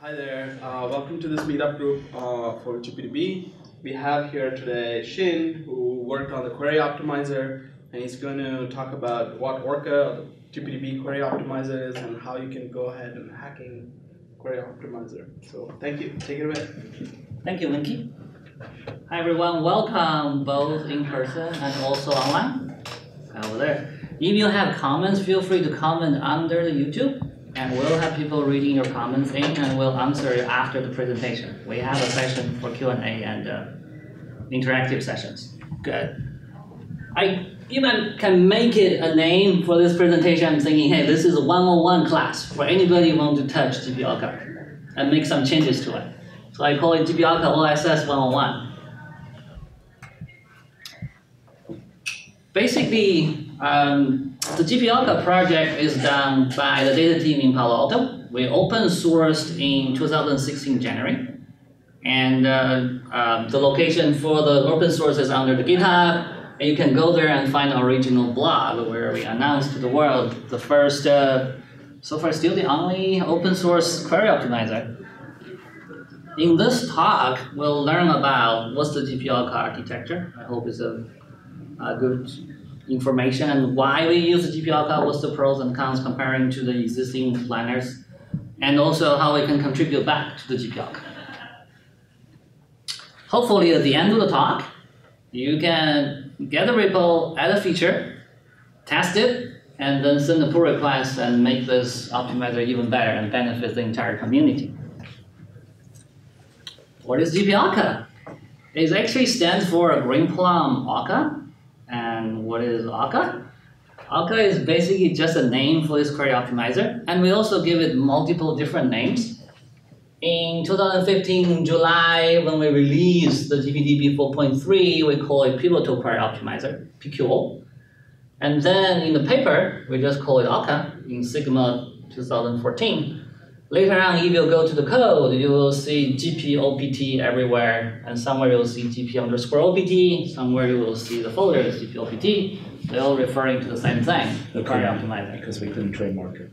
Hi there, welcome to this meetup group for GPDB. We have here today Shin, who worked on the query optimizer, and he's going to talk about what Orca, the GPDB query optimizer, is and how you can go ahead and hacking query optimizer. So thank you, take it away. Thank you, Winky. Hi everyone, welcome both in person and also online over there. If you have comments, feel free to comment under the YouTube, and we'll have people reading your comments in, and we'll answer it after the presentation. We have a session for Q&A and interactive sessions. Good. I even can make it a name for this presentation. I'm thinking, hey, this is a 101 class for anybody who wants to touch GPORCA and make some changes to it. So I call it GPORCA OSS 101. Basically, the GPORCA project is done by the data team in Palo Alto. We open sourced in 2016 January, and the location for the open source is under the GitHub. And you can go there and find our original blog where we announced to the world the first, so far still the only open source query optimizer. In this talk, we'll learn about what's the GPORCA architecture. I hope it's a good information and why we use the GPORCA, what's the pros and cons comparing to the existing planners, and also how we can contribute back to the GPORCA. Hopefully at the end of the talk, you can get a repo, add a feature, test it, and then send a pull request and make this optimizer even better and benefit the entire community. What is GPORCA? It actually stands for Greenplum Orca. And what is Orca? Orca is basically just a name for this query optimizer, and we also give it multiple different names. In 2015, July, when we released the GPDB 4.3, we call it Pivotal Query Optimizer, PQO. And then in the paper, we just call it Orca in SIGMOD 2014. Later on, if you go to the code, you will see gpopt everywhere, and somewhere you'll see gp_opt, somewhere you will see the folder is gpopt. They're all referring to the same thing, the query optimizer. Because we couldn't trademark it.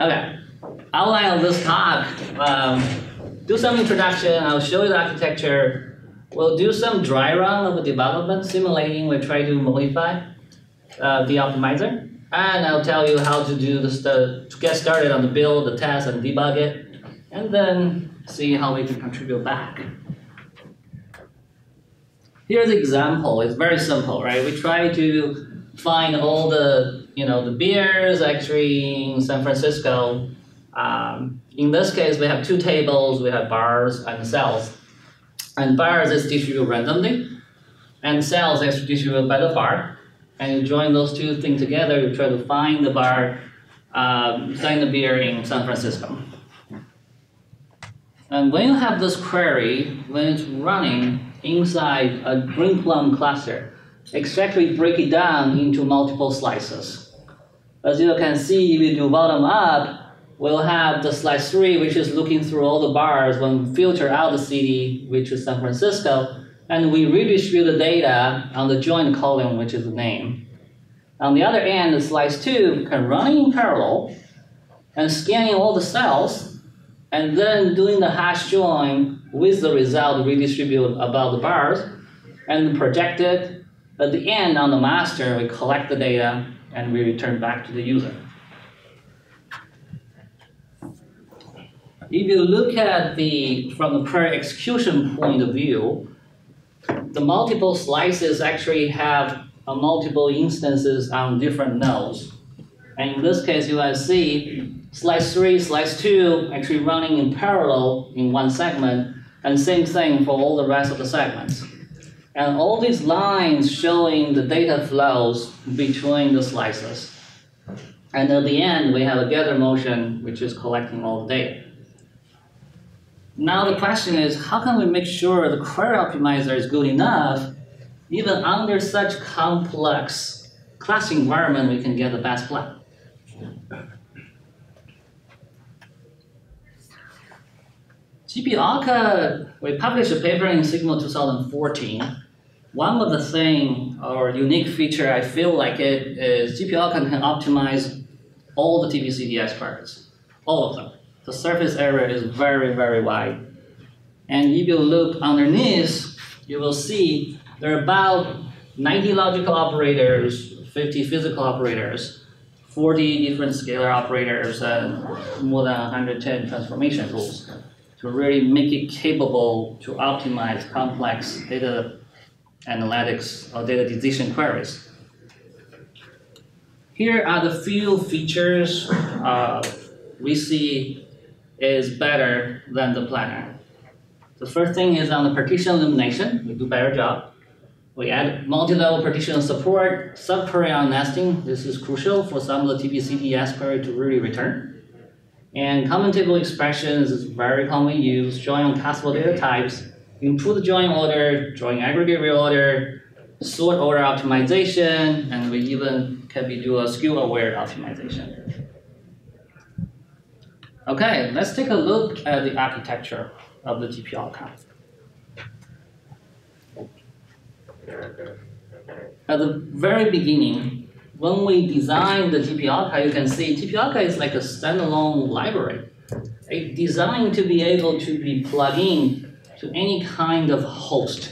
Okay, outline of this talk, do some introduction, I'll show you the architecture. We'll do some dry run of the development, simulating, we'll try to modify the optimizer. And I'll tell you how to do this to get started on the build, the test, and debug it, and then see how we can contribute back. Here's the example. It's very simple, right? We try to find all the the beers actually in San Francisco. In this case, we have two tables. We have bars and cells, and bars is distributed randomly, and cells is distributed by the bar. And you join those two things together, you try to find the bar, find the beer in San Francisco. And when you have this query, when it's running inside a Greenplum cluster, exactly break it down into multiple slices. As you can see, if you do bottom up, we'll have the slice 3, which is looking through all the bars when filter out the city, which is San Francisco. And we redistribute the data on the join column, which is the name. On the other end, slice 2 can run in parallel and scanning all the cells, and then doing the hash join with the result redistribute above the bars, and project it. At the end, on the master, we collect the data, and we return back to the user. If you look at from the query execution point of view, the multiple slices actually have multiple instances on different nodes. And in this case, you will see slice 3, slice 2 actually running in parallel in one segment, and same thing for all the rest of the segments. And all these lines showing the data flows between the slices. And at the end, we have a gather motion, which is collecting all the data. Now the question is, how can we make sure the query optimizer is good enough? Even under such complex class environment, we can get the best plot. GPORCA, we published a paper in SIGMOD 2014. One of the things, or unique feature I feel like it, is GPORCA can optimize all the TPCDS queries. all of them. The surface area is very, very wide. And if you look underneath, you will see there are about 90 logical operators, 50 physical operators, 40 different scalar operators, and more than 110 transformation rules to really make it capable to optimize complex data analytics or data decision queries. Here are the few features we see is better than the planner. The first thing is on the partition elimination, we do a better job. We add multi-level partition support, sub-query on nesting. This is crucial for some of the TPCDS query to really return. And common table expressions is very commonly used, join on castable data types, improve join order, join aggregate reorder, sort order optimization, and we even can do a skew-aware optimization. Okay, let's take a look at the architecture of the GP outcome. At the very beginning, when we designed the GPORCA, you can see GPORCA is like a standalone library. It's designed to be able to be plugged in to any kind of host,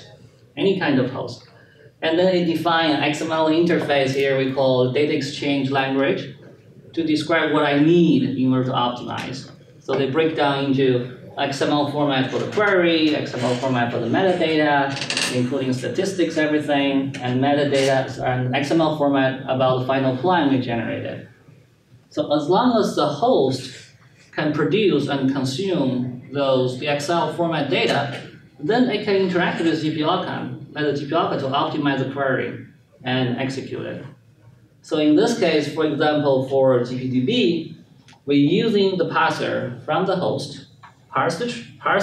And then it defines an XML interface here we call data exchange language to describe what I need in order to optimize. So they break down into XML format for the query, XML format for the metadata, including statistics, everything, and metadata, and XML format about the final plan we generated. So as long as the host can produce and consume those DXL format data, then it can interact with GPORCA, let the GPORCA to optimize the query and execute it. So in this case, for example, for GPDB, we're using the parser from the host, parse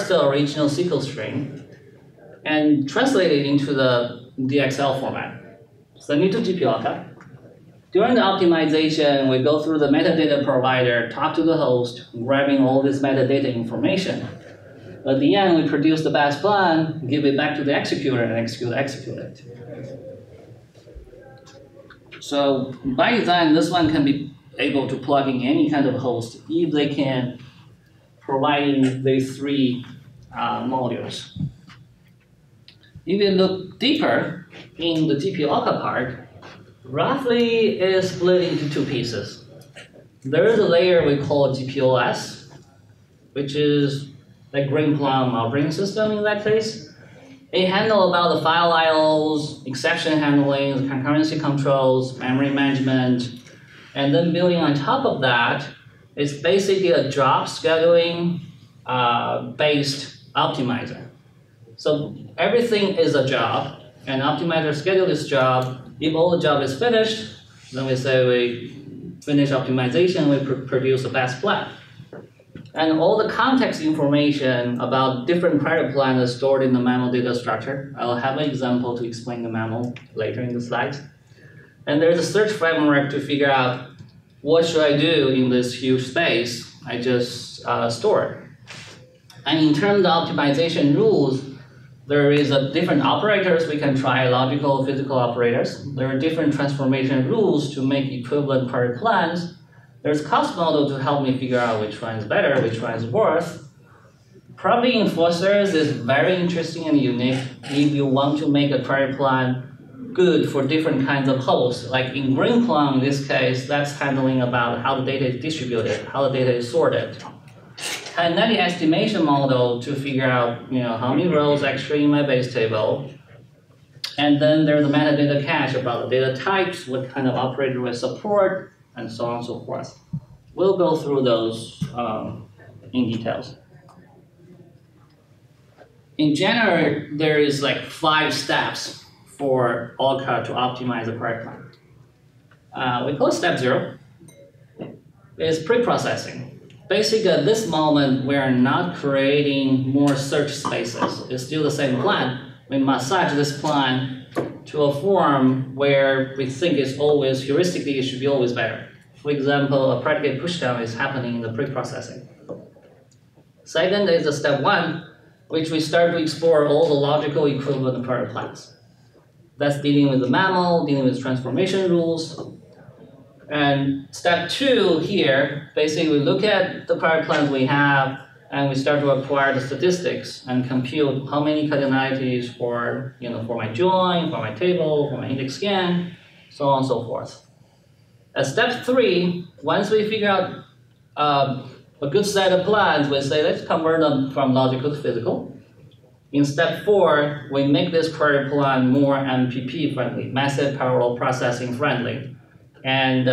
the original SQL string and translate it into the DXL format. Send it to GPORCA. During the optimization, we go through the metadata provider, talk to the host, grabbing all this metadata information. At the end, we produce the best plan, give it back to the executor, and execute it. So by design, this one can be able to plug in any kind of host if they can, providing these three modules. If you look deeper in the GPORCA part, roughly it is split into two pieces. There is a layer we call GPOS, which is the Greenplum operating system in that case. It handles about the file IOs, exception handling, concurrency controls, memory management, and then building on top of that, it's basically a job scheduling based optimizer. So everything is a job, and optimizer schedule this job. If all the job is finished, then we say we finish optimization, we produce the best plan. And all the context information about different prior plans is stored in the memo data structure. I'll have an example to explain the memo later in the slides. And there's a search framework to figure out what should I do in this huge space I just stored. And in terms of optimization rules, there is a different operators we can try, logical, physical operators. There are different transformation rules to make equivalent query plans. There's cost model to help me figure out which one is better, which one is worse. Property enforcers is very interesting and unique if you want to make a query plan good for different kinds of hosts. Like in Greenplum, in this case, that's handling about how the data is distributed, how the data is sorted. And then the estimation model to figure out, you know, how many rows actually in my base table. And then there's the metadata cache about the data types, what kind of operator we support, and so on and so forth. We'll go through those in details. In general, there is like 5 steps for Orca to optimize the query plan. We call step 0 is pre-processing. Basically, at this moment, we are not creating more search spaces. It's still the same plan. We massage this plan to a form where we think it's always, heuristically, it should be always better. For example, a predicate pushdown is happening in the pre-processing. Second is the step 1, which we start to explore all the logical equivalent query plans. That's dealing with the mammal, dealing with transformation rules. And step two here, basically we look at the product plans we have and we start to acquire the statistics and compute how many cardinalities for, for my join, for my table, for my index scan, so on and so forth. At step three, once we figure out a good set of plans, we say let's convert them from logical to physical. In step four, we make this query plan more MPP friendly, massive parallel processing friendly. And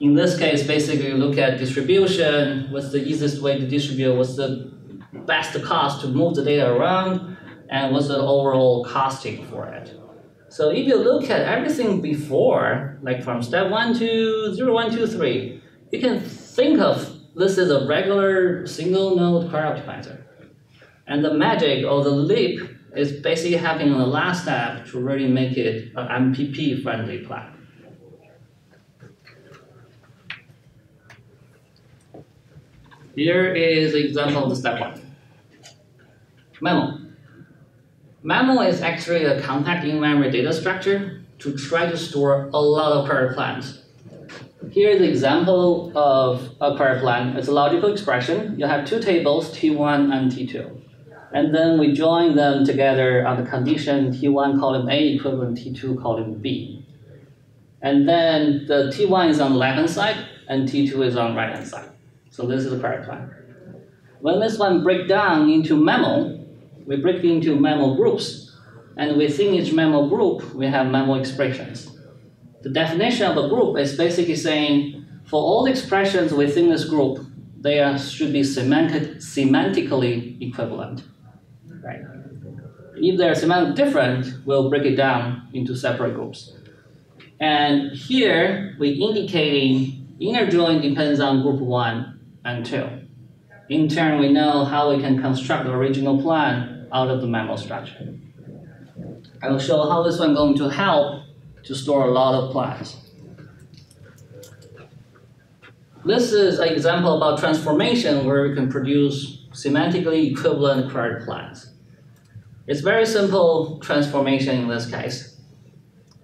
in this case, basically you look at distribution, what's the easiest way to distribute, what's the best cost to move the data around, and what's the overall costing for it. So if you look at everything before, like from step 1 to 0, 1, 2, 3, you can think of this as a regular single node query optimizer. And the magic or the leap is basically happening on the last step to really make it an MPP friendly plan. Here is an example of the step one. Memo. Memo is actually a compact in-memory data structure to try to store a lot of query plans. Here is an example of a query plan. It's a logical expression. You have two tables, T1 and T2. And then we join them together on the condition T1 column A equivalent T2 column B. And then the T1 is on the left-hand side and T2 is on the right-hand side. So this is a query plan. When this one breaks down into memo, we break into memo groups. And within each memo group, we have memo expressions. The definition of a group is basically saying, for all the expressions within this group, they should be semantically equivalent. Right? If they're semantically different, we'll break it down into separate groups. And here, we're indicating inner join depends on group 1 and 2. In turn, we know how we can construct the original plan out of the memo structure. I will show how this one is going to help to store a lot of plans. This is an example about transformation where we can produce semantically equivalent query plans. It's very simple transformation in this case.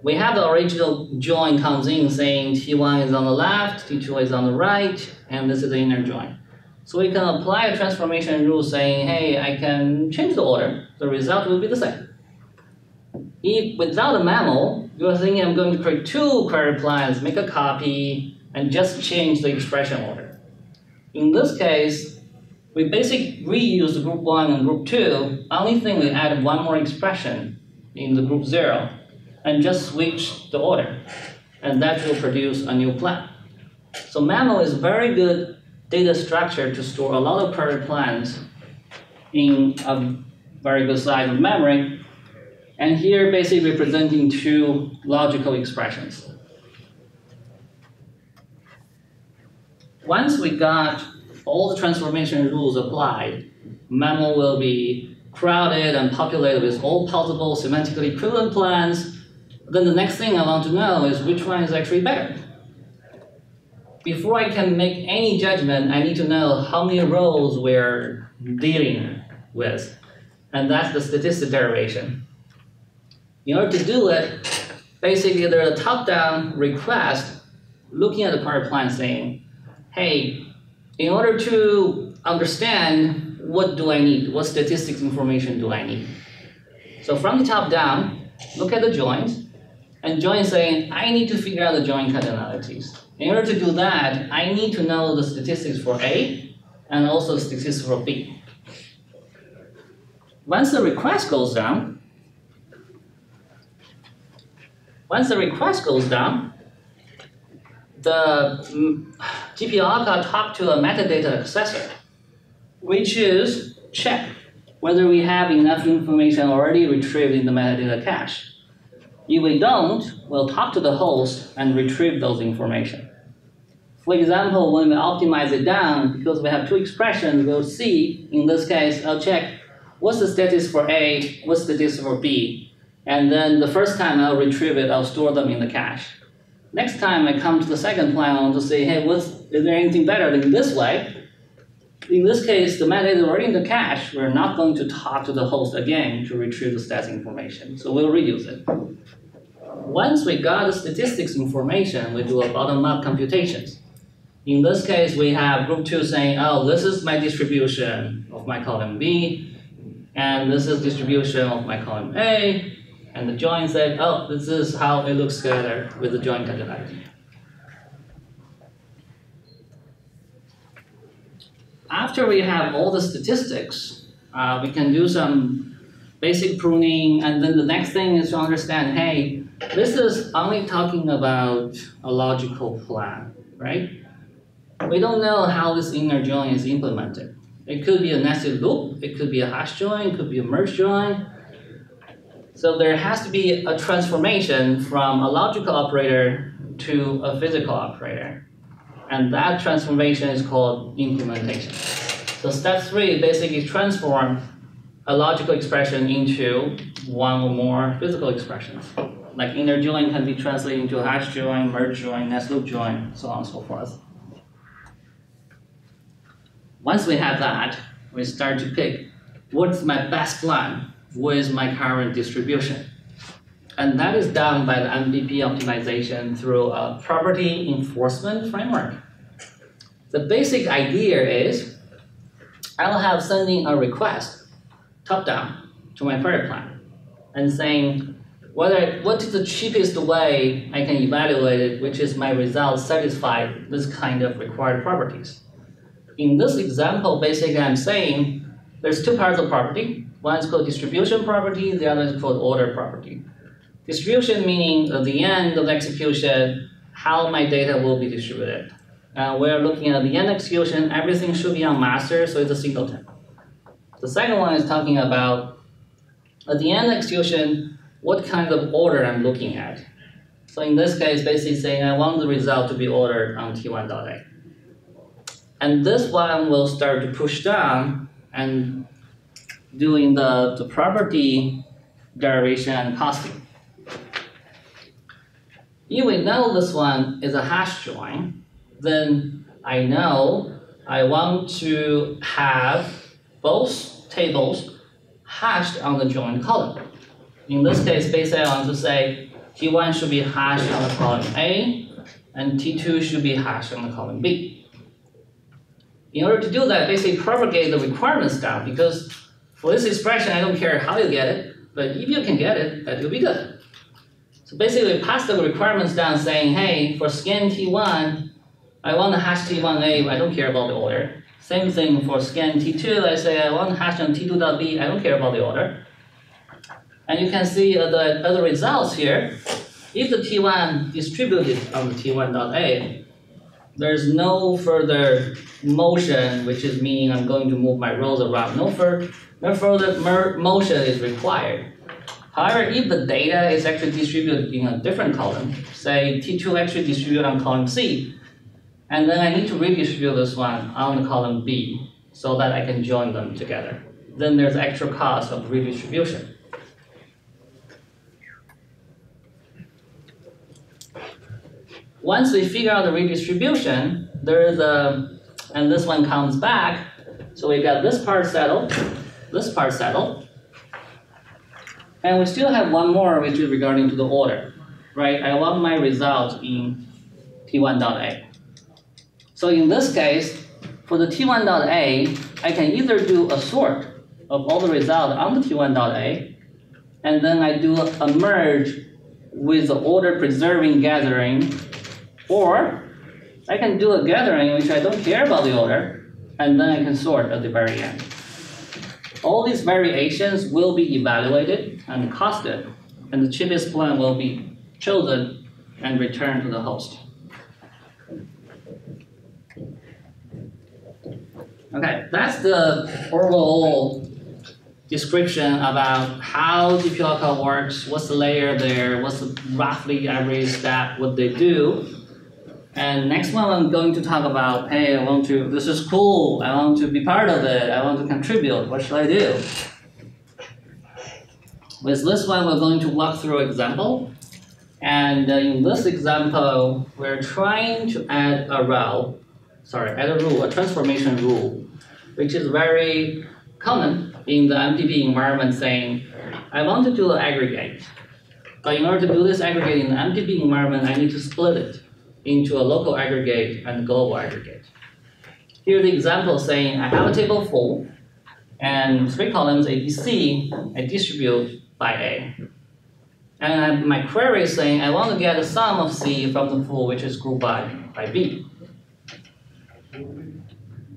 We have the original join comes in saying T1 is on the left, T2 is on the right, and this is the inner join. So we can apply a transformation rule saying, hey, I can change the order. The result will be the same. If without a memo, you're thinking I'm going to create two query plans, make a copy, and just change the expression order. In this case, we basically reuse group 1 and group 2. Only thing we add one more expression in the group 0 and just switch the order. And that will produce a new plan. So memo is very good data structure to store a lot of query plans in a very good size of memory. And here, basically representing two logical expressions. Once we got all the transformation rules applied, memo will be crowded and populated with all possible semantically equivalent plans. Then the next thing I want to know is which one is actually better. Before I can make any judgment, I need to know how many rows we're dealing with. And that's the statistic derivation. In order to do it, basically there's a top-down request looking at the query plan saying, hey, in order to understand what do I need, what statistics information do I need? So from the top down, look at the joins, and join saying, I need to figure out the join cardinalities. In order to do that, I need to know the statistics for A and also statistics for B. Once the request goes down, the GPORCA talks to a metadata accessor, which is check whether we have enough information already retrieved in the metadata cache. If we don't, we'll talk to the host and retrieve those information. For example, when we optimize it down, because we have two expressions, we'll see, in this case, I'll check what's the status for A, what's the status for B. And then the first time I'll retrieve it, I'll store them in the cache. Next time I come to the second plan, I want to say, hey, is there anything better than this way? In this case, the metadata is already in the cache. We're not going to talk to the host again to retrieve the stats information. So we'll reuse it. Once we got the statistics information, we do a bottom-up computations. In this case, we have group 2 saying, oh, this is my distribution of my column B, and this is distribution of my column A, and the join said, oh, this is how it looks together with the join calculator. After we have all the statistics, we can do some basic pruning, and then the next thing is to understand, hey, this is only talking about a logical plan, right? We don't know how this inner join is implemented. It could be a nested loop, it could be a hash join, it could be a merge join. So there has to be a transformation from a logical operator to a physical operator. And that transformation is called implementation. So step 3 basically transforms a logical expression into one or more physical expressions. Like inner join can be translated into hash join, merge join, nest loop join, so on and so forth. Once we have that, we start to pick what's my best plan with my current distribution. And that is done by the MVP optimization through a property enforcement framework. The basic idea is I'll have sending a request top-down to my query plan and saying what is the cheapest way I can evaluate it, which is my results satisfy this kind of required properties. In this example, basically I'm saying there's two parts of property. One is called distribution property, the other is called order property. Distribution meaning at the end of the execution, how my data will be distributed. We're looking at the end execution, everything should be on master, so it's a singleton. The second one is talking about at the end execution, what kind of order I'm looking at. So in this case, basically saying I want the result to be ordered on T1.A. And this one will start to push down and doing the property derivation and costing. If we know this one is a hash join, then I know I want to have both tables hashed on the join column. In this case, basically I want to say T1 should be hashed on the column A and T2 should be hashed on the column B. In order to do that, basically propagate the requirements down, because for this expression, I don't care how you get it, but if you can get it, that will be good. So basically, we pass the requirements down saying, hey, for scan T1, I want to hash T1A, I don't care about the order. Same thing for scan T2, I say I want to hash on T2.B, I don't care about the order. And you can see the other results here. If the T1 distributed on the T1.A, there's no further motion, which is meaning I'm going to move my rows around. No further motion is required. However, if the data is actually distributed in a different column, say T2 actually distributed on column C, and then I need to redistribute this one on the column B so that I can join them together. Then there's extra cost of redistribution. Once we figure out the redistribution, there is a, and this one comes back, so we got this part settled, and we still have one more which is regarding to the order, right? I want my result in T1.A. So in this case, for the T1.A, I can either do a sort of all the results on the T1.A, and then I do a merge with the order preserving gathering, or I can do a gathering which I don't care about the order, and then I can sort at the very end. All these variations will be evaluated and costed, and the cheapest plan will be chosen and returned to the host. Okay, that's the overall description about how GPORCA works, what's the layer there, what's the roughly every step, what they do. And next one, I'm going to talk about, hey, I want to, this is cool, I want to be part of it, I want to contribute, what should I do? With this one, we're going to walk through an example. And in this example, we're trying to add a transformation rule, which is very common in the MDB environment, saying, I want to do an aggregate. But in order to do this aggregate in an MTP environment, I need to split it into a local aggregate and global aggregate. Here's the example saying I have a table full and 3 columns A, B, C, I distribute by A. And my query is saying I want to get the sum of C from the full, which is grouped by B.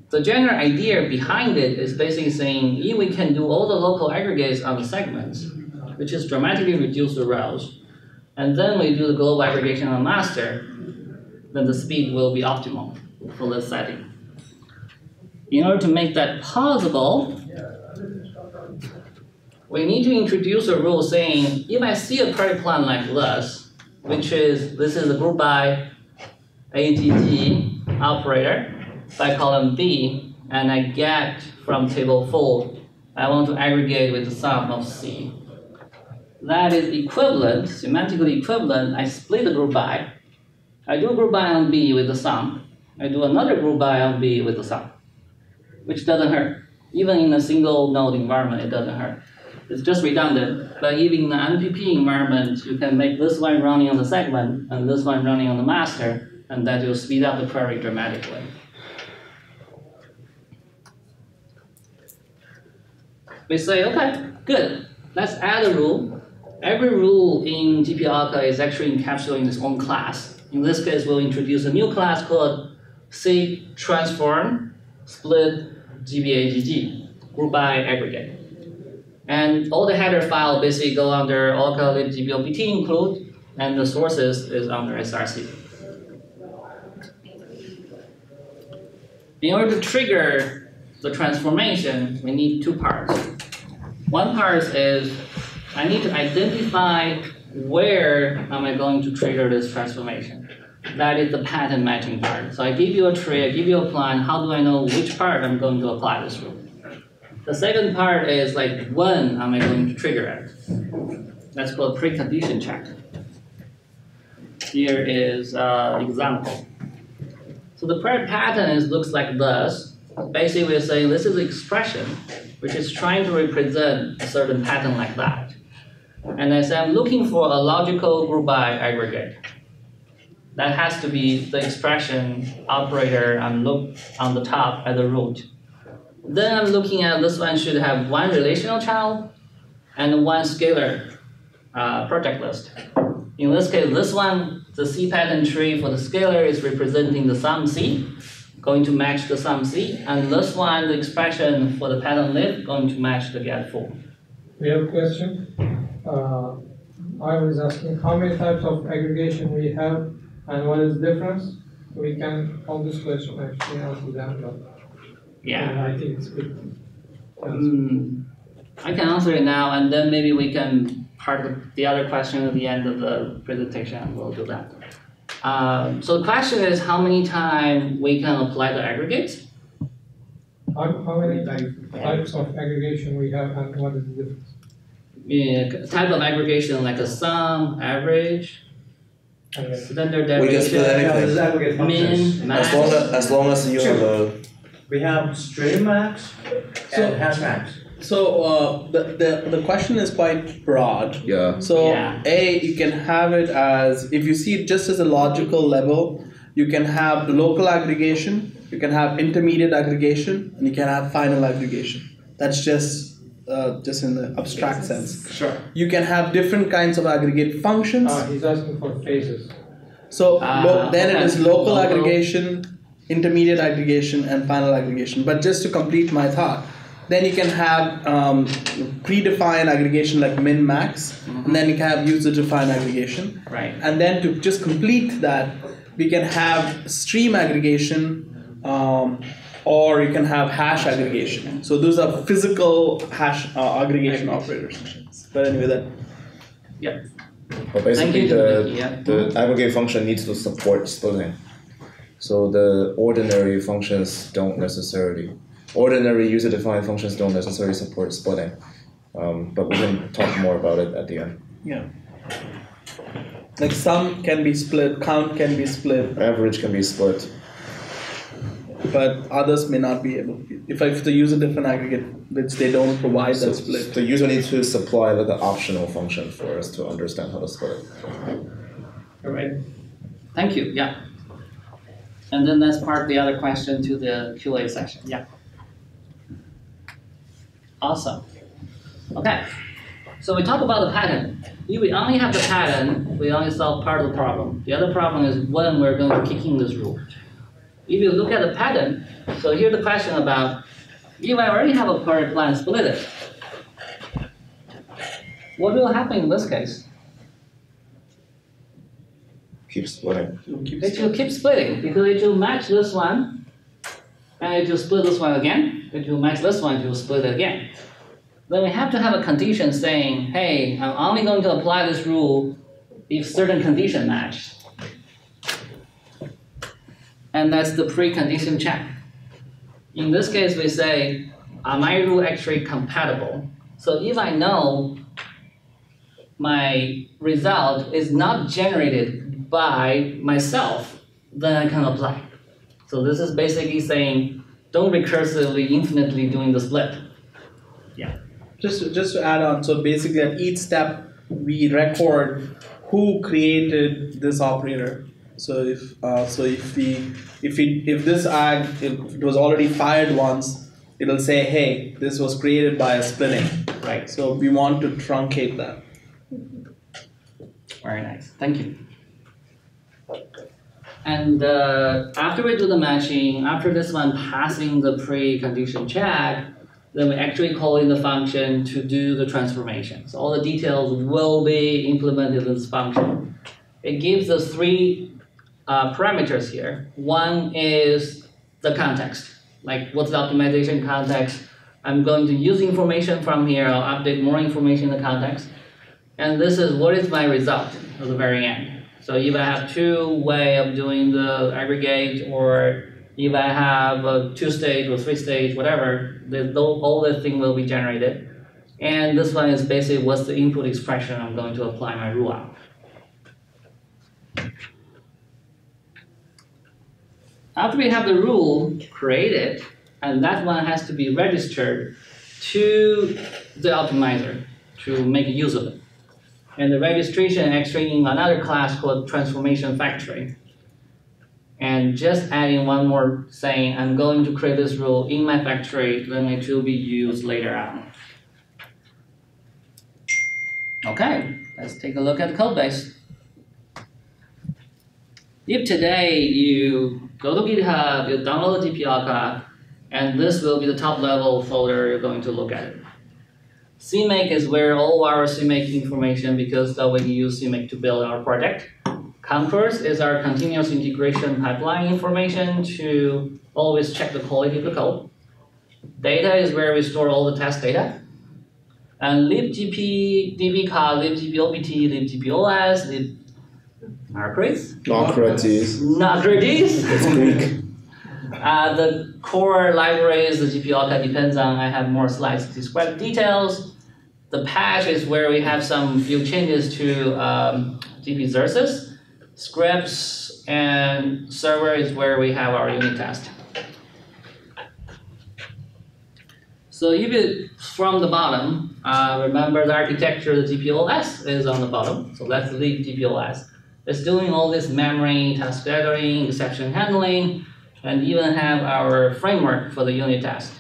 The general idea behind it is basically saying if we can do all the local aggregates on the segments, which is dramatically reduce the rows, and then we do the global aggregation on master, then the speed will be optimal for this setting. In order to make that possible, we need to introduce a rule saying if I see a query plan like this, which is this is a group by AGG operator by column B, and I get from table full, I want to aggregate with the sum of C. That is equivalent, semantically equivalent, I split the group by. I do a group by on B with the sum. I do another group by on B with the sum, which doesn't hurt. Even in a single node environment, it doesn't hurt. It's just redundant. But even in the MPP environment, you can make this one running on the segment and this one running on the master, and that will speed up the query dramatically. We say, okay, good. Let's add a rule. Every rule in GPORCA is actually encapsulated in its own class. In this case, we'll introduce a new class called CTransformSplitGBAGG, group by aggregate. And all the header file basically go under Orca libgpopt include, and the sources is under src. In order to trigger the transformation, we need two parts. One part is I need to identify where am I going to trigger this transformation. That is the pattern matching part. So I give you a tree, I give you a plan. How do I know which part I'm going to apply this rule? The second part is like when am I going to trigger it? That's called precondition check. Here is an example. So the prior pattern looks like this. Basically, we're saying this is an expression which is trying to represent a certain pattern like that. And I say I'm looking for a logical group by aggregate. That has to be the expression operator and look on the top at the root. Then I'm looking at this one should have one relational child and one scalar project list. In this case, this one, the C pattern tree for the scalar is representing the sum C, going to match the sum C, and this one, the expression for the pattern lib, going to match the get full. We have a question. I was asking how many types of aggregation we have and what is the difference? We can, on this question, actually answer that. Yeah, I think it's good. I can answer it now, and then maybe we can part the other question at the end of the presentation, and we'll do that. So the question is how many times we can apply the aggregates? How many types of aggregation we have, and what is the difference? Yeah, type of aggregation like a sum, average, standard derivation, min, max. As long as you have a... We have stream max and hash max. So the question is quite broad. Yeah. So A, you can have it as, if you see it just as a logical level, you can have local aggregation, you can have intermediate aggregation, and you can have final aggregation. That's just in the abstract sense. Sure. You can have different kinds of aggregate functions. He's asking for phases. So then it is local aggregation, intermediate aggregation, and final aggregation. But just to complete my thought, then you can have predefined aggregation like min max, and then you can have user defined aggregation. Right. And then to just complete that, we can have stream aggregation, or you can have hash aggregation. So those are physical hash aggregation operators. But anyway, that. Yeah. Well, basically, the aggregate function needs to support splitting. So the ordinary functions don't necessarily, ordinary user-defined functions don't necessarily support splitting. But we can talk more about it at the end. Yeah. Like sum can be split, count can be split. Average can be split. but others may not be able to. If the user different aggregate, which they don't provide that split. The user needs to supply like an optional function for us to understand how to split it. All right. Thank you. Yeah. And then let's park the other question to the QA section. Yeah. Awesome. Okay. So we talk about the pattern. If we only have the pattern, we only solve part of the problem. The other problem is when we're going to kick in this rule. If you look at the pattern, so here's the question about, if I already have a query plan split, what will happen in this case? Keep splitting. It will keep splitting, because it will match this one, and it will split this one again, it will match this one, it will split it again. Then we have to have a condition saying, hey, I'm only going to apply this rule if certain condition match. And that's the precondition check. In this case, we say, are my rules actually compatible? So if I know my result is not generated by myself, then I can apply. So this is basically saying, don't recursively, infinitely doing the split. Yeah. Just to add on, so basically at each step, we record who created this operator. So if this agg, if it was already fired once, it'll say, hey, this was created by a splitting. Right. So we want to truncate that. Very nice. Thank you. And after we do the matching, after this one passing the precondition check, then we actually call in the function to do the transformations. So all the details will be implemented in this function. It gives us three parameters here. One is the context, like what's the optimization context? I'm going to use information from here, I'll update more information in the context. And this is what is my result at the very end. So if I have two way of doing the aggregate, or if I have a two-stage or three-stage, whatever, all the thing will be generated. And this one is basically what's the input expression I'm going to apply my rule on. After we have the rule created, and that one has to be registered to the optimizer to make use of it. And the registration actually in another class called Transformation Factory. And just adding one more saying, I'm going to create this rule in my factory, then it will be used later on. Okay, let's take a look at the code base. If today you go to GitHub, you download GPORCA, and this will be the top level folder you're going to look at. CMake is where all our CMake information, because that we use CMake to build our project. Contours is our continuous integration pipeline information to always check the quality of the code. Data is where we store all the test data. And libgpdb, libgpopt, libgpos, Naucrates. It's Greek. The core libraries, the GPORCA depends on, I have more slides to describe details. The patch is where we have some few changes to GPXerces. Scripts and server is where we have our unit test. So if you, from the bottom, remember the architecture of the GPOS is on the bottom. So let's leave GPOS. It's doing all this memory, task gathering, exception handling, and even have our framework for the unit test.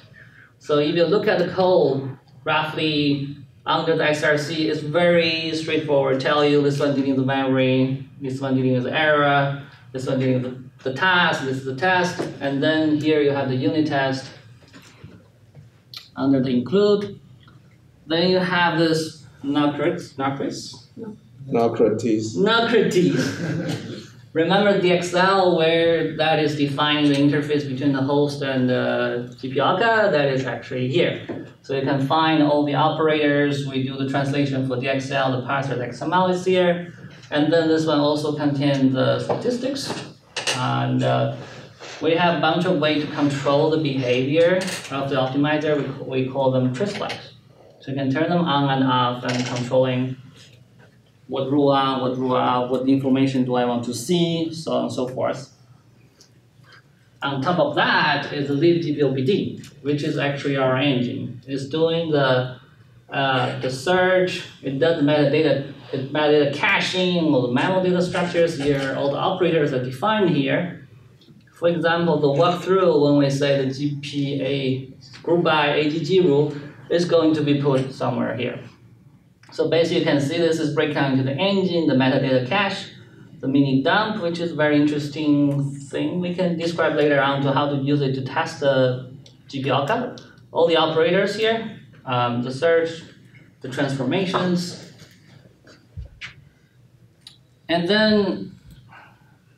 So if you look at the code, roughly under the XRC, it's very straightforward. Tell you this one dealing with memory, this one dealing with error, this one dealing with the task, this is the test, and then here you have the unit test under the include. Then you have this Naucrates. Remember DXL, where that is defining the interface between the host and the GPORCA, that is actually here. So you can find all the operators. We do the translation for DXL, the parser, the XML is here. And then this one also contains the statistics. And we have a bunch of ways to control the behavior of the optimizer. We call them trace flags. So you can turn them on and off and controlling what rule on, what rule out, what information do I want to see, so on and so forth. On top of that is libdbopd, which is actually our engine. It's doing the search. It does the metadata caching, all the memo data structures here. All the operators are defined here. For example, the walkthrough, when we say the GPA group by AGG rule, is going to be put somewhere here. So basically, you can see this is breaking down into the engine, the metadata cache, the mini dump, which is a very interesting thing we can describe later on to how to use it to test the GPORCA. All the operators here, the search, the transformations. And then,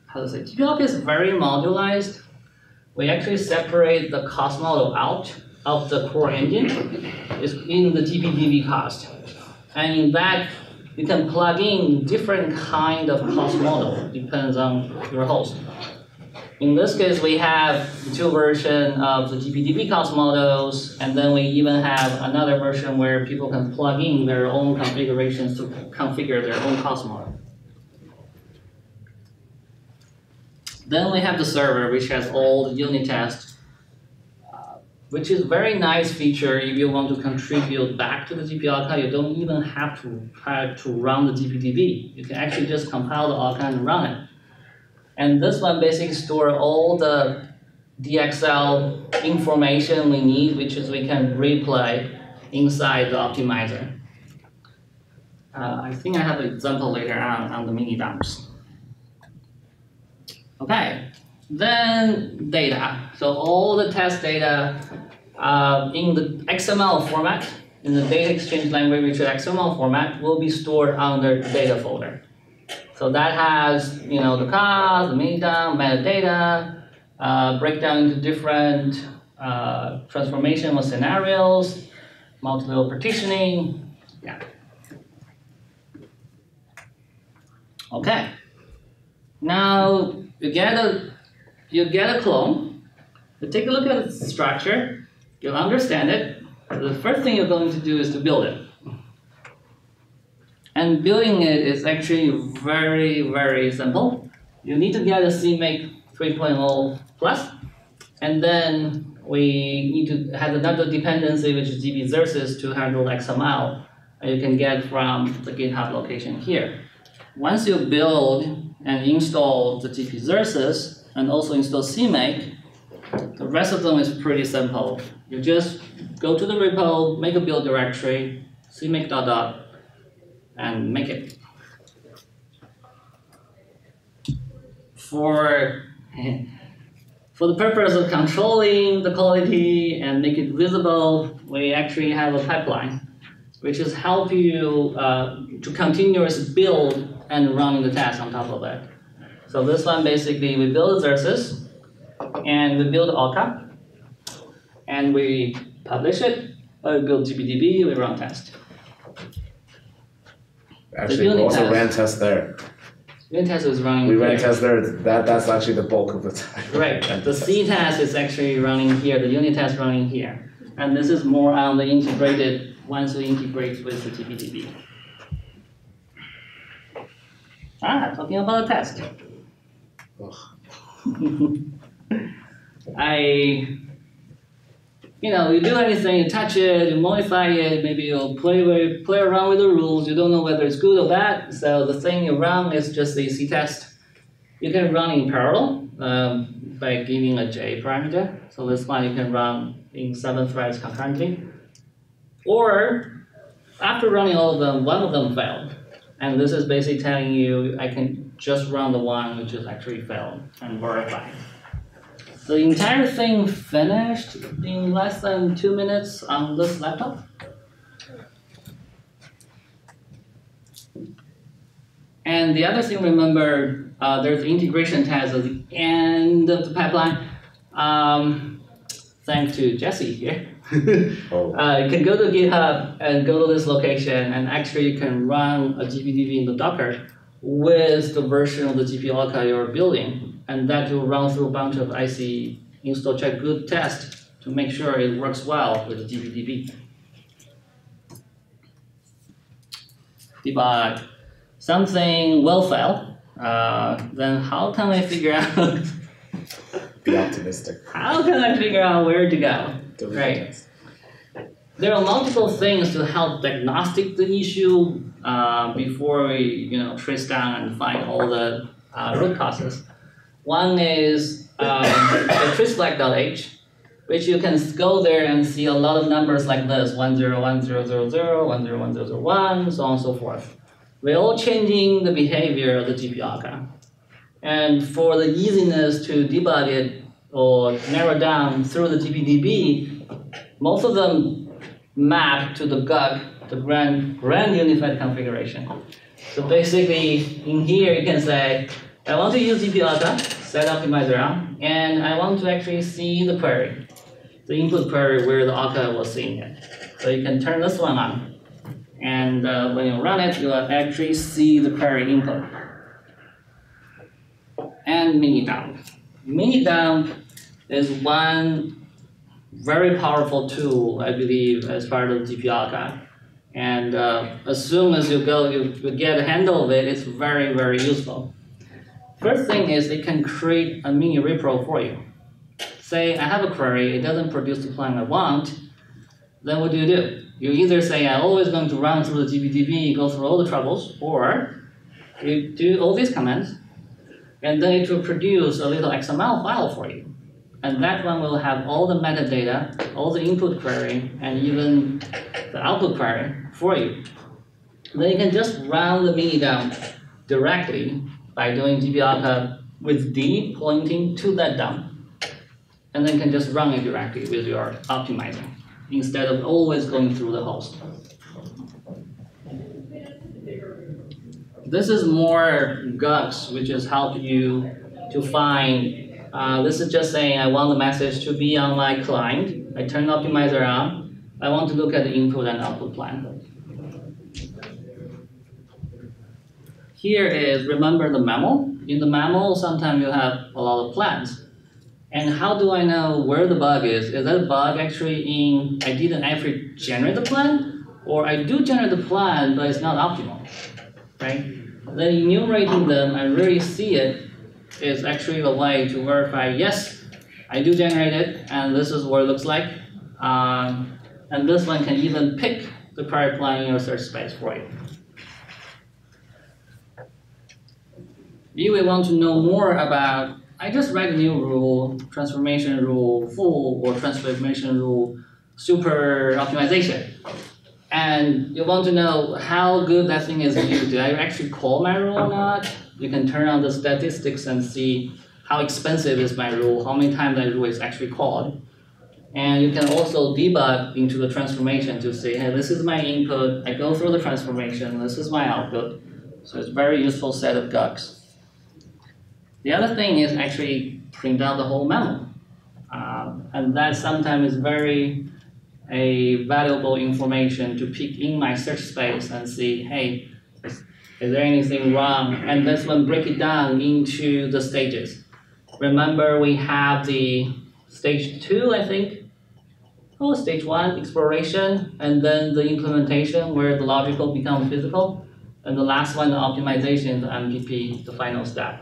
how to say, GPORCA is very modularized. We actually separate the cost model out of the core engine. It's in the GPDB cost. And in that, you can plug in different kind of cost model, depends on your host. In this case, we have two versions of the GPDB cost models, and then we even have another version where people can plug in their own configurations to configure their own cost model. Then we have the server, which has all the unit tests, which is a very nice feature if you want to contribute back to the GPORCA. You don't even have to try to run the GPDB. You can actually just compile the Orca and run it. And this one basically stores all the DXL information we need, which is we can replay inside the optimizer. I think I have an example later on the mini dumps. Okay. Then data. So all the test data in the XML format, in the data exchange language, which is XML format, will be stored under the data folder. So that has, you know, the cost, the metadata, breakdown into different transformational scenarios, multi-level partitioning. Yeah. Okay. Now you get a clone, you take a look at its structure, you'll understand it. The first thing you're going to do is to build it. And building it is actually very, very simple. You need to get a CMake 3.0 plus, and then we need to have another dependency, which is GPXerces, to handle XML, and you can get from the GitHub location here. Once you build and install the GPXerces, and also install CMake, the rest of them is pretty simple. You just go to the repo, make a build directory, CMake .. and make it. For the purpose of controlling the quality and make it visible, we actually have a pipeline, which is help you to continuous build and run the test on top of it. So this one basically we build Xerces and we build Orca and we publish it, or we build GPDB, we run test. Actually, we also ran tests there. Unit test is running. We ran tests there. That's actually the bulk of the time. Right. The C test is actually running here. The unit test running here. And this is more on the integrated, once we integrate with the GPDB. Talking about a test. You know, you do anything, you touch it, you modify it, maybe you'll play around with the rules, you don't know whether it's good or bad, so the thing you run is just the C-test. You can run in parallel by giving a J parameter, so this one you can run in 7 threads concurrently. Or, after running all of them, one of them failed, and this is basically telling you I can just run the one which is actually failed and verify. The entire thing finished in less than 2 minutes on this laptop. And the other thing, remember, there's integration test at the end of the pipeline. Thanks to Jesse here. You can go to GitHub and go to this location, and actually you can run a GPDB in the Docker with the version of the GPORCA you're building. And that will run through a bunch of IC install check good tests to make sure it works well with the GPDB. Debug. Something will fail. Then how can I figure out Be optimistic. How can I figure out where to go? Right. There are multiple things to help diagnostic the issue before we trace down and find all the root causes. One is the traceFlag.h, which you can go there and see a lot of numbers like this, 101000, 101001, so on and so forth. We're all changing the behavior of the GPORCA. And for the easiness to debug it or narrow down through the GPDB, most of them map to the GUC, the grand unified configuration. So basically, in here you can say, I want to use GPORCA, set optimizer on, and I want to actually see the query, the input query where the Orca was seeing it. So you can turn this one on, and when you run it, you will actually see the query input. And mini-dump. Mini-dump is one very powerful tool, I believe, as part of GPORCA. And as soon as you go, you get a handle of it, it's very, very useful. First thing is it can create a mini repro for you. Say I have a query, it doesn't produce the plan I want, then what do? You either say I'm always going to run through the GPDB, go through all the troubles, or you do all these commands, and then it will produce a little XML file for you. And that one will have all the metadata, all the input query, and even the output query for you. Then you can just run the mini-dump directly by doing GPORCA with D pointing to that dump. And then you can just run it directly with your optimizer instead of always going through the host. This is more GUCs, which is help you to find, this is just saying I want the message to be on my client. I turn the optimizer on. I want to look at the input and output plan. Here is remember the mammal. In the mammal, sometimes you have a lot of plans. And how do I know where the bug is? Is that bug actually in, I didn't actually generate the plan? Or I do generate the plan, but it's not optimal, right? Then enumerating them and really see it is actually a way to verify, yes, I do generate it, and this is what it looks like. And this one can even pick the prior plan in your search space for you. If we want to know more about, I just write a new rule, transformation rule, full or transformation rule, super optimization. And you want to know how good that thing is used. Did I actually call my rule or not? You can turn on the statistics and see how expensive is my rule, how many times that rule is actually called. And you can also debug into the transformation to say, hey, this is my input. I go through the transformation. This is my output. So it's a very useful set of GUCs. The other thing is actually print out the whole memo. And that sometimes is very valuable information to peek in my search space and see, hey, is there anything wrong? And that's when break it down into the stages. Remember we have the stage 2, I think. Oh, stage 1, exploration, and then the implementation where the logical becomes physical. And the last one, the optimization, the MPP, the final step.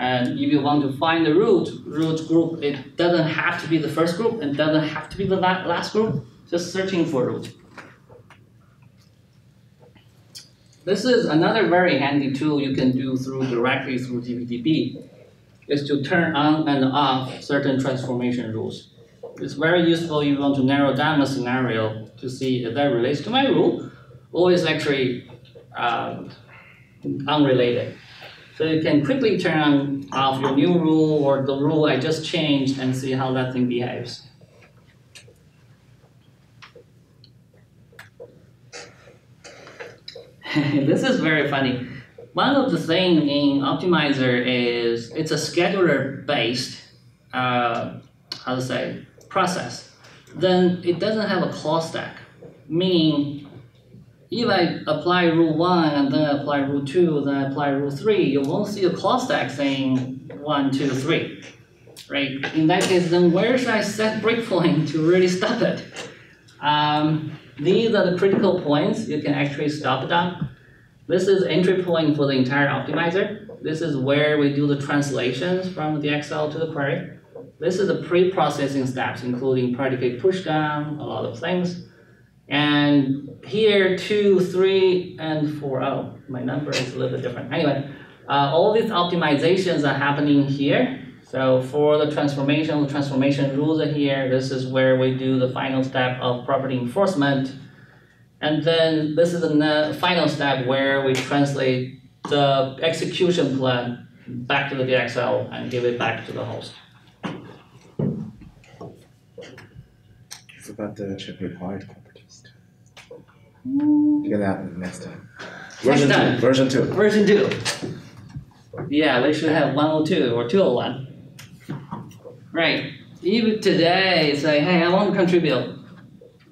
And if you want to find the root group, it doesn't have to be the first group, it doesn't have to be the last group, just searching for root. This is another very handy tool you can do directly through GPDB, is to turn on and off certain transformation rules. It's very useful if you want to narrow down a scenario to see if that relates to my rule, or is actually unrelated. So you can quickly turn off your new rule or the rule I just changed and see how that thing behaves. This is very funny. One of the things in Optimizer is it's a scheduler-based, how to say, process. Then it doesn't have a call stack, meaning if I apply rule 1 and then I apply rule 2, then I apply rule 3, you won't see a call stack saying 1, 2, 3, right? In that case, then where should I set breakpoint to really stop it? These are the critical points you can actually stop it on. This is entry point for the entire optimizer. This is where we do the translations from the DXL to the query. This is the pre-processing steps, including predicate pushdown, a lot of things. And here, 2, 3, and 4. Oh, my number is a little bit different. Anyway, all these optimizations are happening here. So for the transformation rules are here. This is where we do the final step of property enforcement. And then this is the final step where we translate the execution plan back to the DXL and give it back to the host. I forgot to check required properties too. Get that next time. Version 2. Yeah, they should have 102 or 201. Right, even today, say, hey, I want to contribute.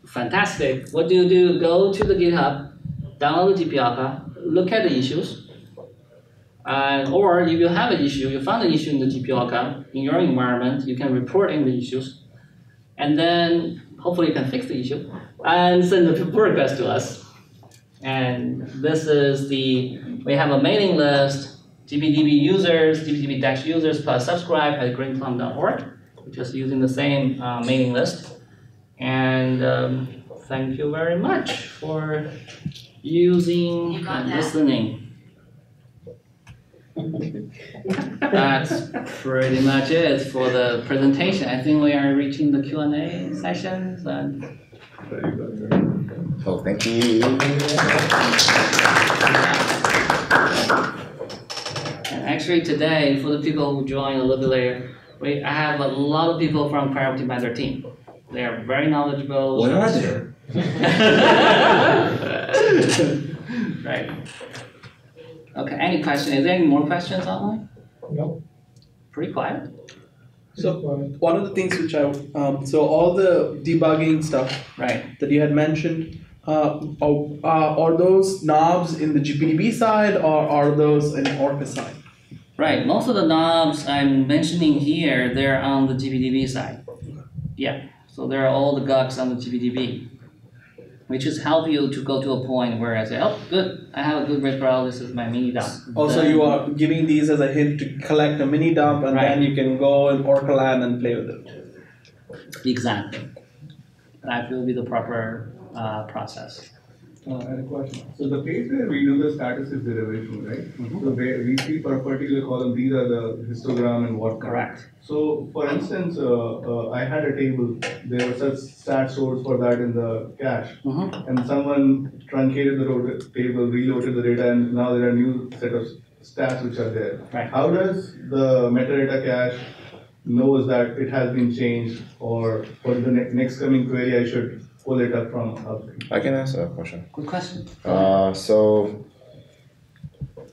Fantastic, what do you do? Go to the GitHub, download the GPORCA, look at the issues, or if you have an issue, you found an issue in the GPORCA, in your environment, you can report in the issues, and then hopefully you can fix the issue, and send the pull request to us. And this is we have a mailing list, GPDB users, GPDB-users plus subscribe at greenplum.org, just using the same mailing list. And thank you very much for using and listening. That's pretty much it for the presentation. I think we are reaching the Q&A sessions. And oh, thank you. Actually today, for the people who join a little bit later, I have a lot of people from Prior Optimizer team. They are very knowledgeable. What are they? Right. Okay, any question? Is there any more questions online? No. Pretty quiet. So one of the things which I, so all the debugging stuff that you had mentioned, are those knobs in the GPDB side or are those in Orca side? Right, most of the knobs I'm mentioning here, they're on the GPDB side. Yeah, so there are all the GUCs on the GPDB, which just help you to go to a point where I say, oh, good, I have a good rate parallel, this is my mini dump. Also, you are giving these as a hint to collect a mini dump, and then you can go in Orca land and play with it. Exactly. That will be the proper process. I had a question. So the case where we do the status is derivation, right? Mm-hmm. So we see per particular column, these are the histogram and what. Correct. So for instance, I had a table. There was a stat source for that in the cache, and someone truncated the table, reloaded the data, and now there are new set of stats which are there. Right. How does the metadata cache knows that it has been changed, or for the next coming query, I should pull it up from up? I can answer that question. Good question. So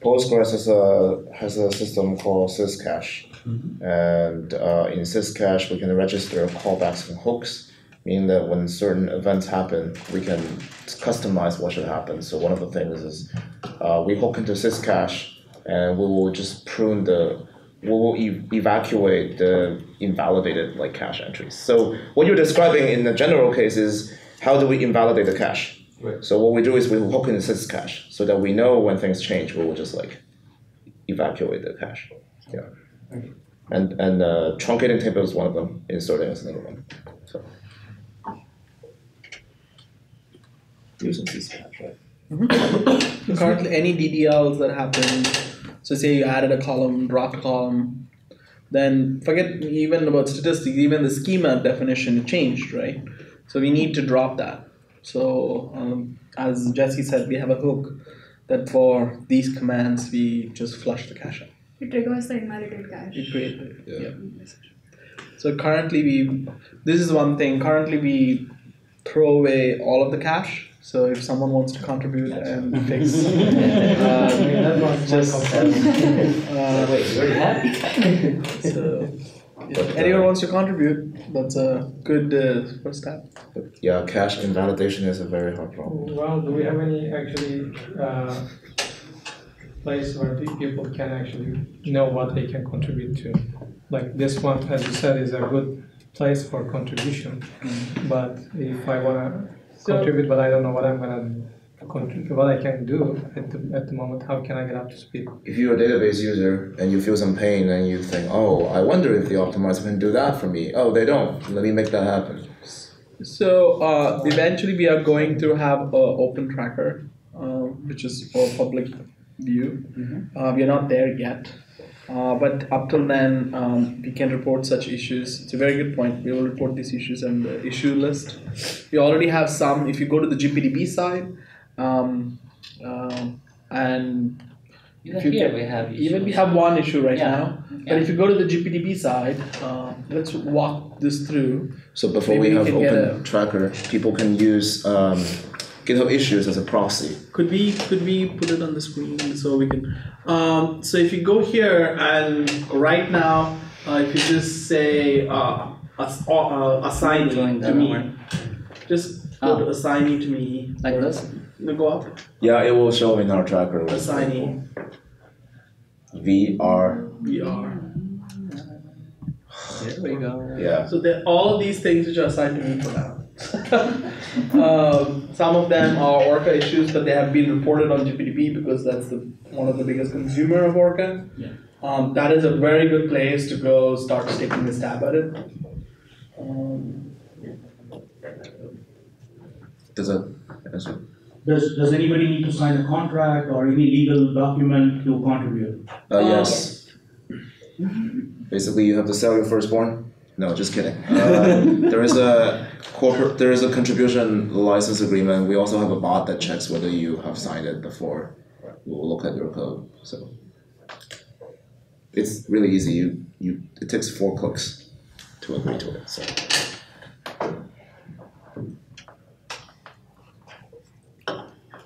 Postgres has a system called Syscache. And in Syscache, we can register callbacks and hooks, meaning that when certain events happen, we can customize what should happen. So one of the things is we hook into Syscache, and we will just prune the we will evacuate the invalidated cache entries. So what you're describing in the general case is how do we invalidate the cache? Right. So what we do is we hook in the Syscache so that we know when things change, we will just evacuate the cache. Yeah. Okay. And truncating table is one of them. Inserting is another one. So using Syscache, right? Currently, any DDLs that happen. So say you added a column, dropped a column, then forget even about statistics, even the schema definition changed, right? So we need to drop that. So as Jesse said, we have a hook that for these commands, we just flush the cache out. It triggers the invalidated cache. It created, So currently this is one thing, currently we throw away all of the cache. So if someone wants to contribute and fix, if anyone wants to contribute, that's a good first step. Yeah, cache invalidation is a very hard problem. Well, do we have any actually place where people can actually know what they can contribute to? Like this one, as you said, is a good place for contribution. But if I want to contribute, but I don't know what I'm gonna what I can do at the moment, how can I get up to speed? If you're a database user and you feel some pain and you think, oh, I wonder if the optimizer can do that for me. Oh, they don't. Let me make that happen. So eventually we are going to have an open tracker, which is for public view. Mm-hmm. We are not there yet. But up till then, we can report such issues. It's a very good point. We will report these issues on the issue list. We already have some. If you go to the GPDB side, and even if you here we have one issue right now. Yeah. But if you go to the GPDB side, let's walk this through. So before we have open tracker, people can use GitHub issues as a proxy. Could we put it on the screen so we can? So if you go here and right now, if you just say assign to me, just go to assign to me. Like this? No, go up. Yeah, it will show in our tracker. Assign. VR. There we go. Yeah. So all of these things which are assigned to me for now. Some of them are Orca issues, but they have been reported on GPDB because that's one of the biggest consumer of Orca. Yeah. That is a very good place to go start taking a stab at it. Does anybody need to sign a contract or any legal document to contribute? Yes. Basically, you have to sell your firstborn. No, just kidding. There is a contribution license agreement. We also have a bot that checks whether you have signed it before. We'll look at your code. So it's really easy. It takes 4 clicks to agree to it. So.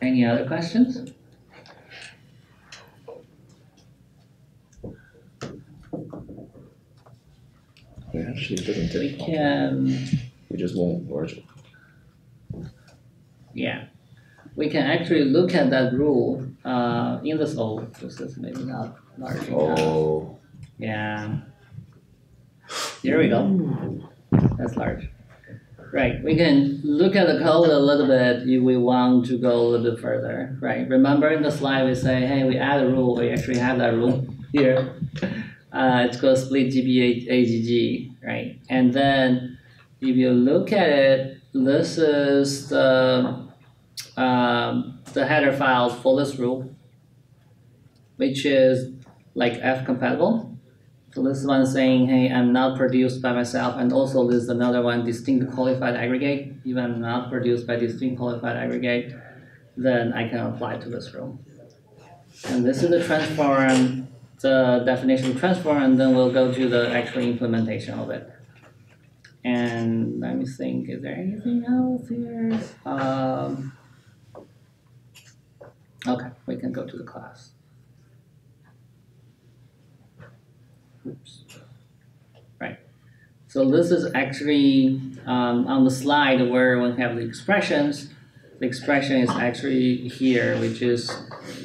Any other questions? We actually doesn't take long. We just won't merge it. Yeah. We can actually look at that rule in this old. This is maybe not large enough. Oh. Yeah. There we go. That's large. Right. We can look at the code a little bit if we want to go a little bit further. Right. Remember in the slide we say, hey, we add a rule. We actually have that rule here. It's called SplitGbAgg, right? And then if you look at it, this is the header file for this rule, which is like F compatible. So this one saying, hey, I'm not produced by myself. And also this is another one, distinct qualified aggregate. If I'm not produced by distinct qualified aggregate, then I can apply to this rule. And this is the transform. The definition transform, and then we'll go to the actual implementation of it. And let me think, is there anything else here? Okay, we can go to the class. Oops. Right. So this is actually on the slide where we have the expressions. The expression is actually here, which is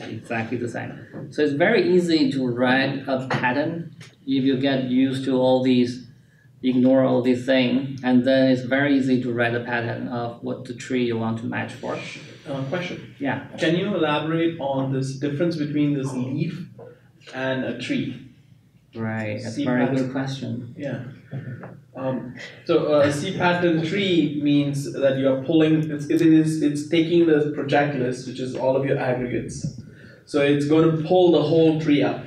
exactly the same. So it's very easy to write a pattern if you get used to all these, ignore all these things, and then it's very easy to write a pattern of what the tree you want to match for. Question. Yeah. Can you elaborate on this difference between this leaf and a tree? Right. That's a very good question. Yeah. So a C pattern tree means that you are pulling, it's taking the project list, which is all of your aggregates. So it's going to pull the whole tree up.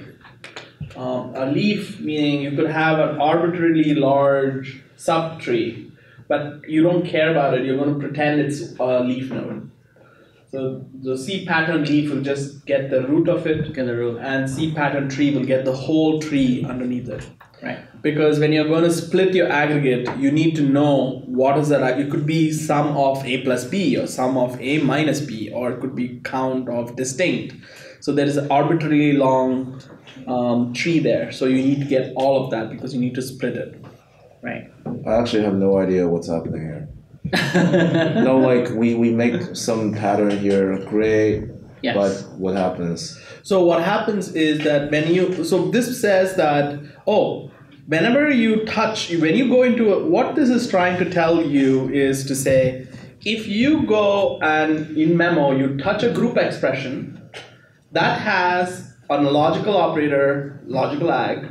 A leaf meaning you could have an arbitrarily large subtree, but you don't care about it. You're going to pretend it's a leaf node. So the C pattern leaf will just get the root of it, and C pattern tree will get the whole tree underneath it. Right. Because when you're going to split your aggregate, you need to know what is that. It could be sum of A plus B or sum of A minus B, or it could be count of distinct. So there is an arbitrarily long tree there. So you need to get all of that because you need to split it. Right. I actually have no idea what's happening here. No, like we make some pattern here, gray. Yes. But what happens? So what happens is that when you, so this says that, oh, whenever you touch, when you go into a, what this is trying to tell you is to say, if you go and in memo you touch a group expression that has a logical operator, logical agg,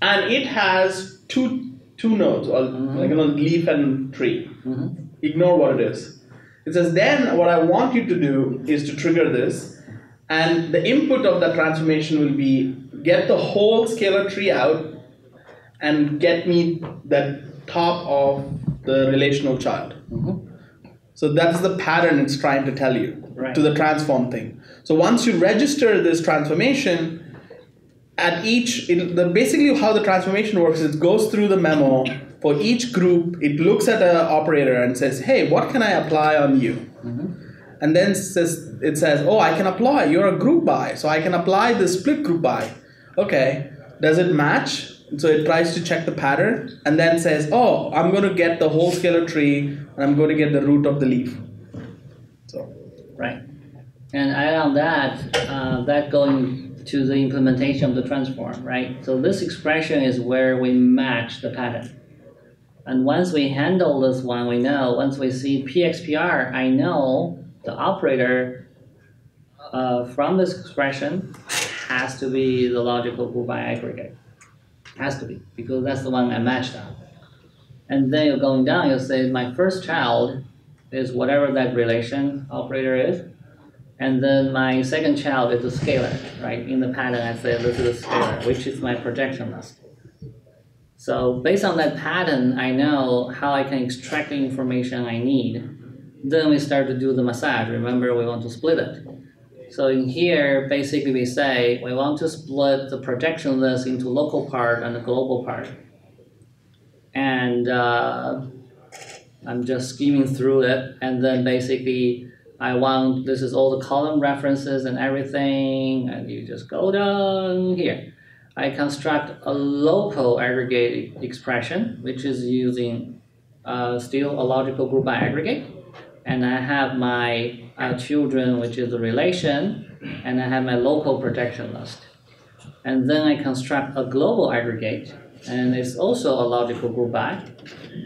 and it has two nodes, or like a leaf and tree. Ignore what it is. It says then what I want you to do is to trigger this, and the input of that transformation will be get the whole scalar tree out and get me the top of the relational child. So that's the pattern it's trying to tell you, to the transform thing. So once you register this transformation, at each, basically how the transformation works is it goes through the memo. For each group, it looks at an operator and says, hey, what can I apply on you? And then it says, oh, I can apply, you're a group by, so I can apply the split group by. Okay, does it match? So it tries to check the pattern and then says, oh, I'm going to get the whole scalar tree and I'm going to get the root of the leaf. So, and around that, that going to the implementation of the transform, So this expression is where we match the pattern. And once we handle this one, we know, once we see PXPR, I know the operator from this expression has to be the logical group by aggregate. Has to be, because that's the one I matched on. And then you're going down, you'll say my first child is whatever that relation operator is, and then my second child is a scalar, In the pattern I say this is a scalar, which is my projection mask. So based on that pattern, I know how I can extract the information I need. Then we start to do the massage. Remember, we want to split it. So in here, basically we say we want to split the projection list into local part and the global part. And I'm just skimming through it. And then basically I want, this is all the column references and everything. And you just go down here. I construct a local aggregate expression, which is using still a logical group by aggregate. And I have my children, which is a relation, and I have my local projection list. And then I construct a global aggregate, and it's also a logical group by.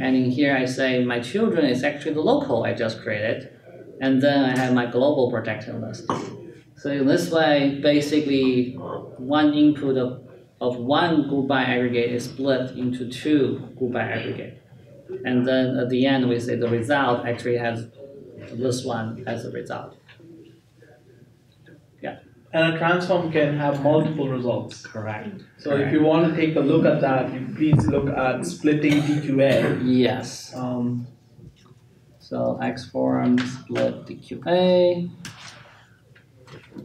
And in here I say my children is actually the local I just created, and then I have my global projection list. So in this way, basically one input of one group by aggregate is split into two group by aggregate. And then at the end we say the result actually has this one as a result. And a transform can have multiple results. So if you want to take a look at that, you please look at splitting PQA. So xform split PQA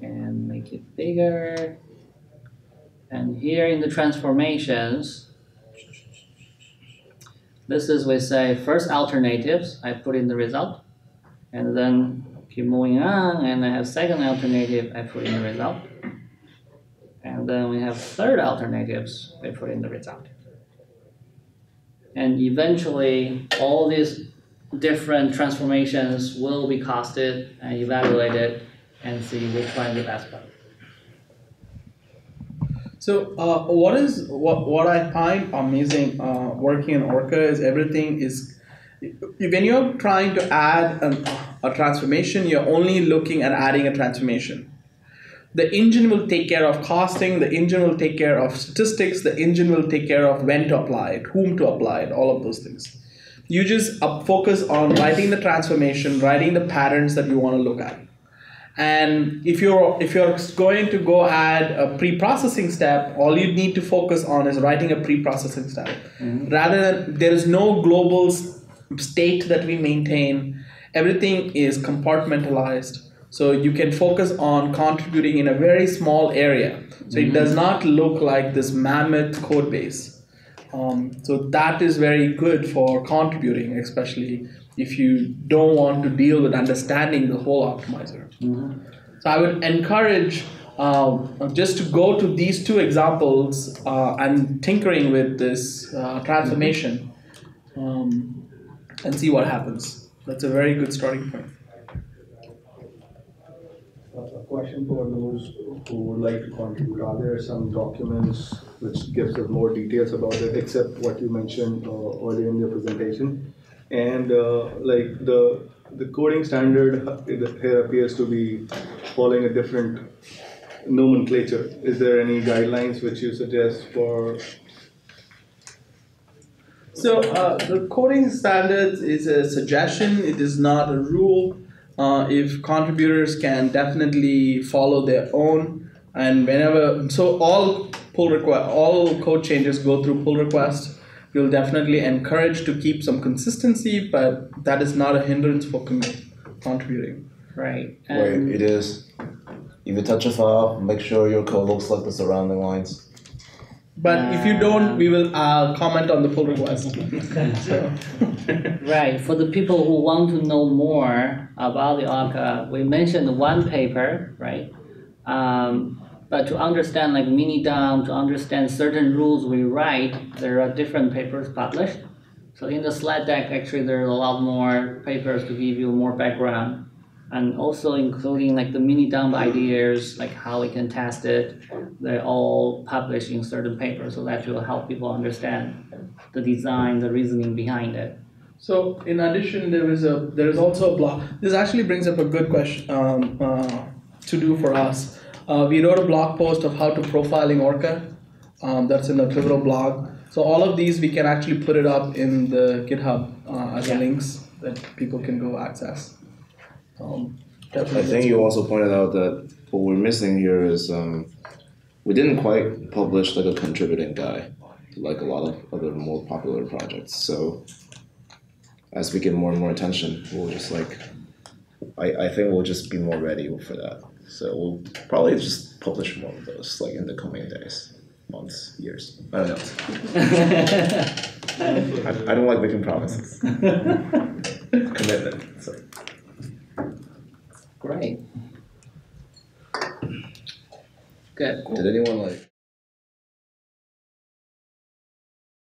and make it bigger. And here in the transformations, this is we say first alternatives, I put in the result. And then keep moving on, and I have second alternative, I put in the result. And then we have third alternatives, I put in the result. And eventually, all these different transformations will be costed and evaluated and see which one is the best one. So what I find amazing working in Orca is everything is, when you're trying to add a transformation, you're only looking at adding a transformation. The engine will take care of costing, the engine will take care of statistics, the engine will take care of when to apply it, whom to apply it, all of those things. You just focus on writing the transformation, writing the patterns that you want to look at. And if you're going to go add a pre-processing step, all you need to focus on is writing a pre-processing step. Rather than, there is no global state that we maintain, everything is compartmentalized, so you can focus on contributing in a very small area, so it does not look like this mammoth code base. So that is very good for contributing, especially if you don't want to deal with understanding the whole optimizer. So I would encourage just to go to these two examples and tinkering with this transformation and see what happens. That's a very good starting point. A question for those who would like to contribute. Are there some documents which gives us more details about it, except what you mentioned earlier in your presentation? And like the coding standard here appears to be following a different nomenclature. Is there any guidelines which you suggest for? So the coding standards is a suggestion. It is not a rule. If contributors can definitely follow their own, and whenever, so all code changes go through pull request. We'll definitely encourage to keep some consistency, but that is not a hindrance for contributing. Right. Wait, it is. If you touch a file, make sure your code looks like the surrounding lines. But if you don't, we will comment on the pull request. Right. For the people who want to know more about the Orca, we mentioned one paper, right? But to understand like mini-DOM, to understand certain rules we write, there are different papers published. So in the slide deck, actually, there are a lot more papers to give you more background. And also including like the mini-DOM ideas, like how we can test it. They're all published in certain papers, so that will help people understand the design, the reasoning behind it. So in addition, there is also a blog. This actually brings up a good question to do for us. We wrote a blog post of how to profiling Orca. That's in the Pivotal blog. So all of these, we can actually put it up in the GitHub as links that people can go access. I think you also pointed out that what we're missing here is we didn't quite publish like a contributing guide, like a lot of other more popular projects. So as we get more and more attention, we'll just like, I think we'll just be more ready for that. So we'll probably just publish more of those, like in the coming days, months, years. I don't know. I don't like making promises. Commitment. So. Great. Good. Cool. Did anyone like?